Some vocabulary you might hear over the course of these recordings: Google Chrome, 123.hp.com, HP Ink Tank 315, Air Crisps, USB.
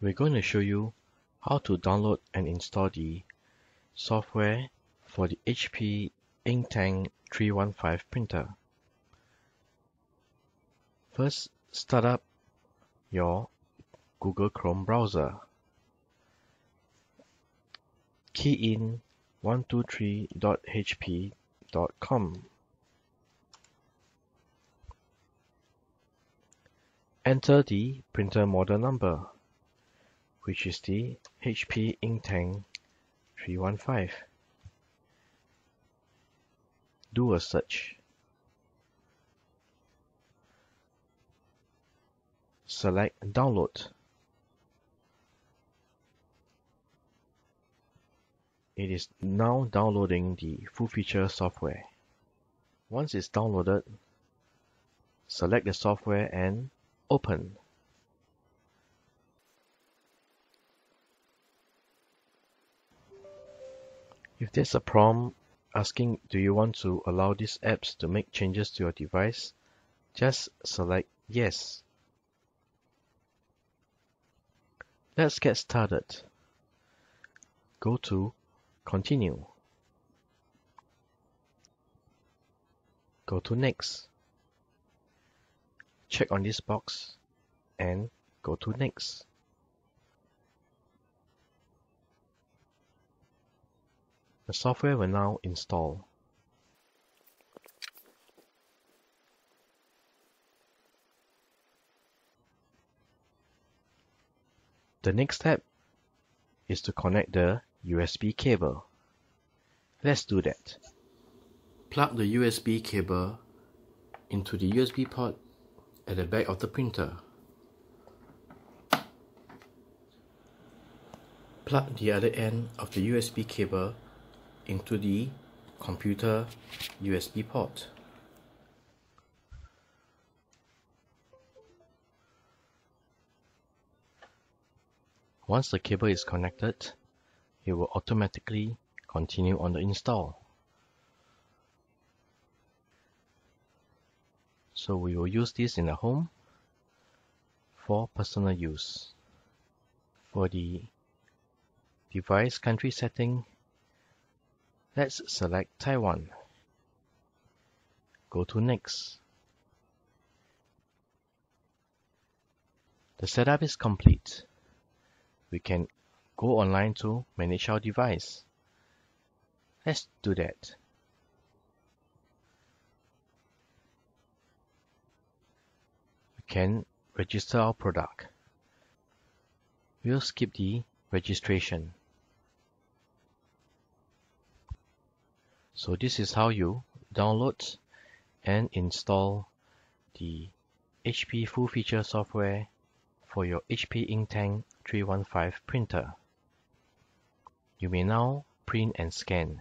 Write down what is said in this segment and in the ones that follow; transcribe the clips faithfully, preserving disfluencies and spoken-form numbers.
We're going to show you how to download and install the software for the H P Ink Tank three one five printer. First, start up your Google Chrome browser. Key in one two three dot H P dot com. Enter the printer model number, which is the H P Ink Tank three one five. Do a search. Select download. It is now downloading the full feature software. Once it's downloaded, select the software and open. If there's a prompt asking do you want to allow these apps to make changes to your device, just select yes. Let's get started. Go to continue. Go to next. Check on this box and go to next. The software will now install. The next step is to connect the U S B cable. Let's do that. Plug the U S B cable into the U S B port at the back of the printer. Plug the other end of the U S B cable into the computer U S B port. Once the cable is connected, it will automatically continue on the install. So we will use this in the home for personal use. For the device country setting, let's select Taiwan. Go to next. The setup is complete. We can go online to manage our device. Let's do that. Can register our product. We'll skip the registration. So this is how you download and install the H P full feature software for your H P Ink Tank three one five printer. You may now print and scan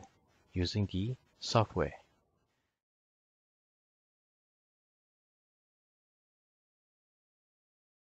using the software.